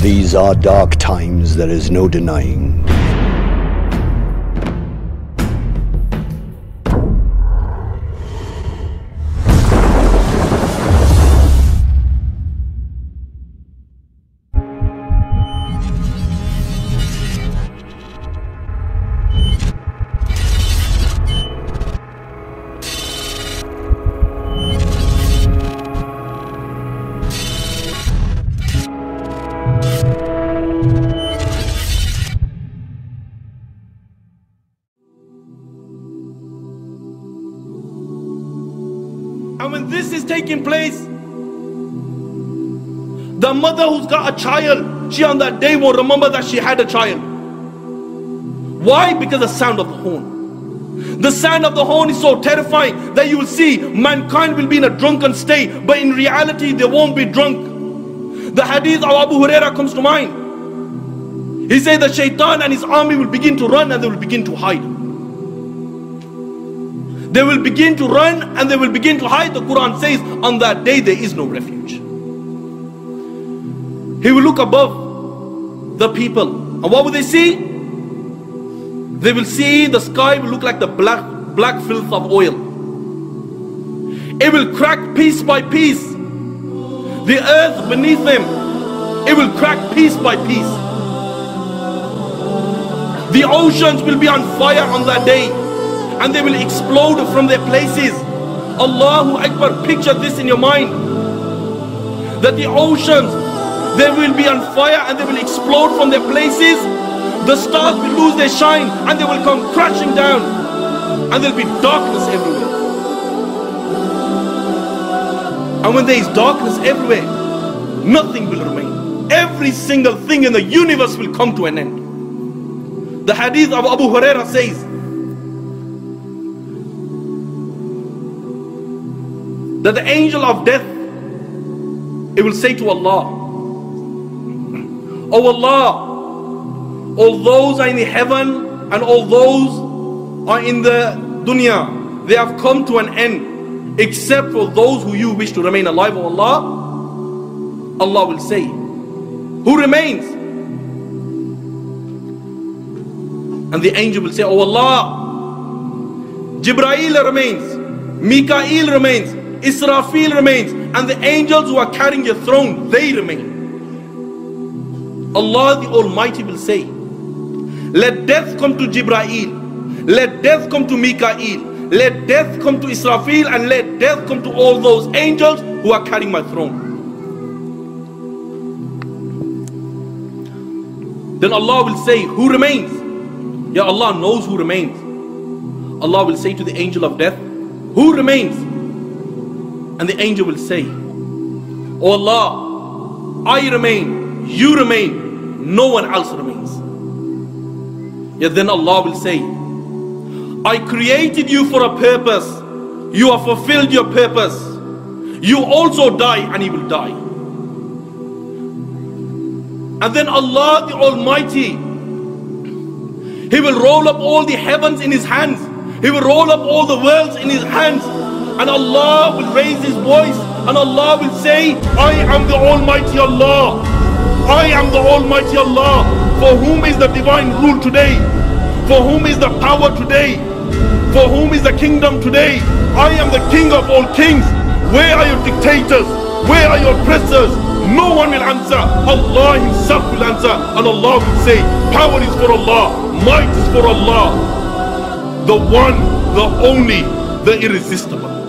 These are dark times, there is no denying. And when this is taking place, the mother who's got a child, she on that day will remember that she had a child. Why? Because the sound of the horn. The sound of the horn is so terrifying that you will see mankind will be in a drunken state, but in reality they won't be drunk. The hadith of Abu Huraira comes to mind. He said the shaitan and his army will begin to run and they will begin to hide. They will begin to run and they will begin to hide. The Quran says, on that day there is no refuge. He will look above the people. And what will they see? They will see the sky will look like the black filth of oil. It will crack piece by piece. The earth beneath them, it will crack piece by piece. The oceans will be on fire on that day. And they will explode from their places. Allahu Akbar, picture this in your mind. That the oceans, they will be on fire and they will explode from their places. The stars will lose their shine and they will come crashing down. And there will be darkness everywhere. And when there is darkness everywhere, nothing will remain. Every single thing in the universe will come to an end. The hadith of Abu Huraira says, that the angel of death, it will say to Allah, "O Allah, all those are in the heaven and all those are in the dunya. They have come to an end, except for those who you wish to remain alive, O Allah." Allah will say, "Who remains?" And the angel will say, "O Allah, Jibrail remains, Mikael remains, Israfil remains, and the angels who are carrying your throne, they remain." Allah the Almighty will say, "Let death come to Jibrail, let death come to Mikael, let death come to Israfil, and let death come to all those angels who are carrying my throne." Then Allah will say, "Who remains?" Ya Allah knows who remains. Allah will say to the angel of death, "Who remains?" And the angel will say, "O Allah, I remain, you remain, no one else remains." Yet then Allah will say, "I created you for a purpose. You have fulfilled your purpose. You also die," and he will die. And then Allah the Almighty, he will roll up all the heavens in his hands. He will roll up all the worlds in his hands. And Allah will raise his voice and Allah will say, "I am the Almighty Allah. I am the Almighty Allah, for whom is the divine rule today, for whom is the power today, for whom is the kingdom today. I am the King of all kings. Where are your dictators? Where are your oppressors?" No one will answer. Allah himself will answer. And Allah will say, "Power is for Allah, might is for Allah, the one, the only, the irresistible."